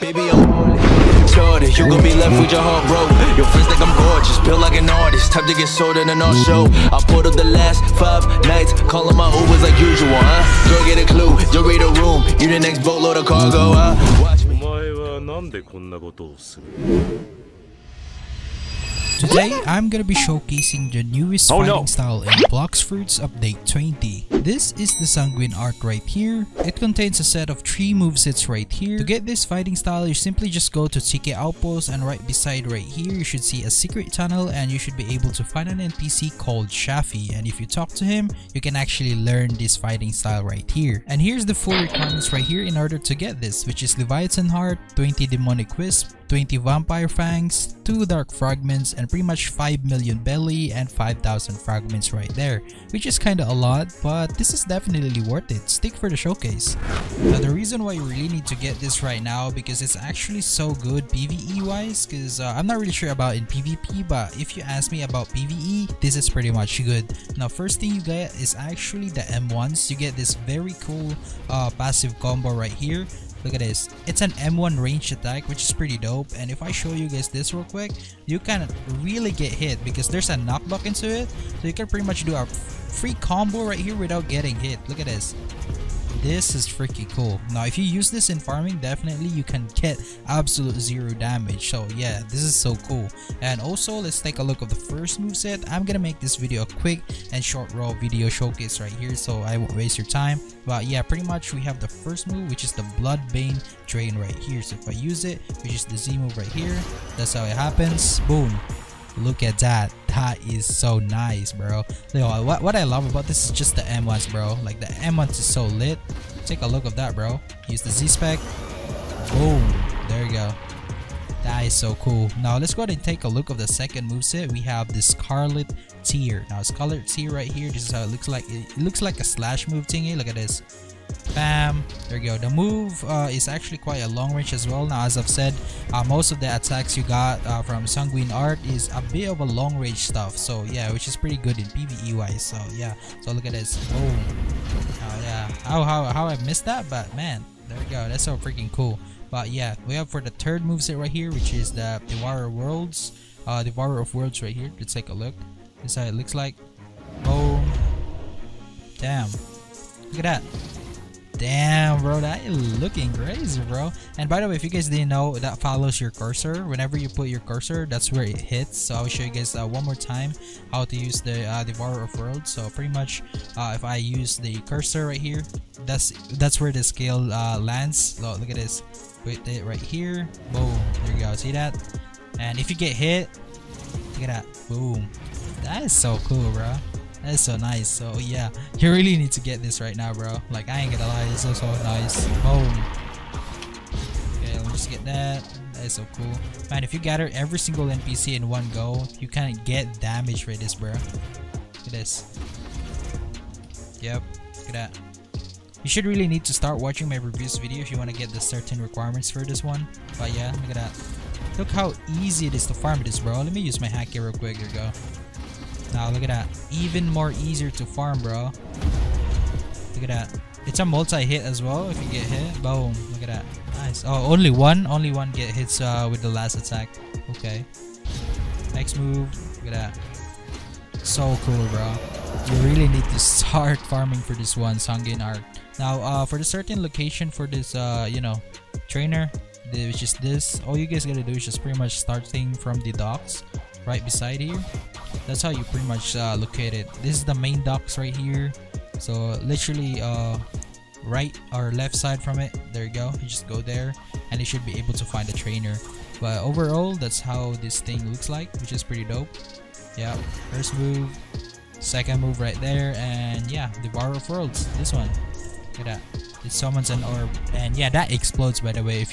Baby, I'm old, shorty. You gon' be left with your heart broke. Your friends think I'm gorgeous, built like an artist. Time to get sold in an art show. I pulled up the last 5 nights, calling my Ubers like usual, huh? Girl, get a clue, you read a room. You the next boatload of cargo, huh? Watch me. Today, I'm gonna be showcasing the newest fighting style in Blox Fruits Update 20. This is the Sanguine Art right here. It contains a set of 3 movesets right here. To get this fighting style, you simply just go to TK Outpost, and right beside right here, you should see a secret tunnel, and you should be able to find an NPC called Shafi. And if you talk to him, you can actually learn this fighting style right here. And here's the full requirements right here in order to get this, which is Leviathan Heart, 20 Demonic Wisp, 20 Vampire Fangs, 2 Dark Fragments, and pretty much 5 million belly and 5,000 fragments right there, which is kinda a lot, but this is definitely worth it. Stick for the showcase. Now the reason why you really need to get this right now, because it's actually so good PvE wise, because I'm not really sure about in PvP, but if you ask me about PvE, this is pretty much good. Now first thing you get is actually the M1s. You get this very cool passive combo right here. Look at this, it's an M1 ranged attack, which is pretty dope, and if I show you guys this real quick, you can really get hit because there's a knockback into it, so you can pretty much do a free combo right here without getting hit. Look at this. This is freaking cool. Now if you use this in farming, definitely you can get absolute 0 damage. So yeah, this is so cool. And also let's take a look at the first moveset. I'm gonna make this video a quick and short raw video showcase right here, so I won't waste your time. But yeah, pretty much we have the first move, which is the Blood Bane Drain right here. So if I use it, which is the Z move right here, that's how it happens. Boom. Look at that. That is so nice, bro. Yo, what I love about this is just the M1s, bro. Like the M1s is so lit. Take a look at that, bro. Use the Z-Spec. Boom. There you go. That is so cool. Now let's go ahead and take a look at the second moveset. We have the Scarlet Tear. Now Scarlet Tear right here, this is how it looks like. It looks like a slash move thingy. Look at this. Bam, there you go. The move is actually quite a long range as well. Now as I've said, most of the attacks you got from Sanguine Art is a bit of a long range stuff, so yeah, which is pretty good in PvE wise. So yeah, so look at this. Boom. Oh yeah, how I missed that, but man, there you go, that's so freaking cool. But yeah, we have for the third moveset right here, which is the Devourer of Worlds right here. Let's take a look. This is how it looks like. Boom. Damn, look at that. Damn, bro, that is looking crazy, bro. And by the way, if you guys didn't know, that follows your cursor. Whenever you put your cursor, that's where it hits. So I'll show you guys one more time how to use the Devourer of Worlds. So pretty much if I use the cursor right here, that's where the scale lands. So look at this, with it right here. Boom, there you go, see that? And if you get hit, look at that. Boom, that is so cool, bro. That's so nice. So yeah, you really need to get this right now, bro. Like, I ain't gonna lie, it's so nice. Boom. Okay, let me just get that. That is so cool, man. If you gather every single NPC in one go, you can't get damage for this, bro. Look at this. Yep, look at that. You should really need to start watching my reviews video if you want to get the certain requirements for this one. But yeah, look at that. Look how easy it is to farm this, bro. Let me use my hack here real quick. There you go. Now look at that, even more easier to farm, bro. Look at that, it's a multi-hit as well. If you get hit, boom, look at that. Nice. Oh, only one get hits with the last attack. Okay, next move. Look at that, so cool, bro. You really need to start farming for this one, Sanguine Art. Now for the certain location for this you know, trainer, which is this, all you guys gotta do is just pretty much starting from the docks right beside here. That's how you pretty much locate it. This is the main docks right here, so literally right or left side from it. There you go, you just go there and you should be able to find the trainer. But overall, that's how this thing looks like, which is pretty dope. Yeah, first move, second move right there, and yeah, Devourer of Worlds, this one. Look at that, it summons an orb, and yeah, that explodes, by the way, if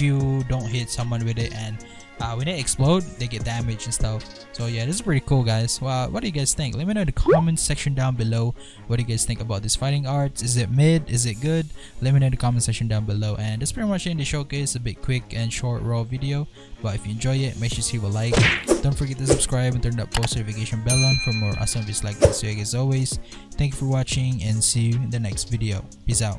you don't hit someone with it. And when they explode, they get damage and stuff. So yeah, this is pretty cool, guys. Well, what do you guys think? Let me know in the comment section down below. What do you guys think about this fighting art? Is it mid? Is it good? Let me know in the comment section down below. And that's pretty much in the showcase. A bit quick and short raw video. But if you enjoy it, make sure you leave a like. Don't forget to subscribe and turn that post notification bell on for more awesome videos like this. So yeah, as always, thank you for watching and see you in the next video. Peace out.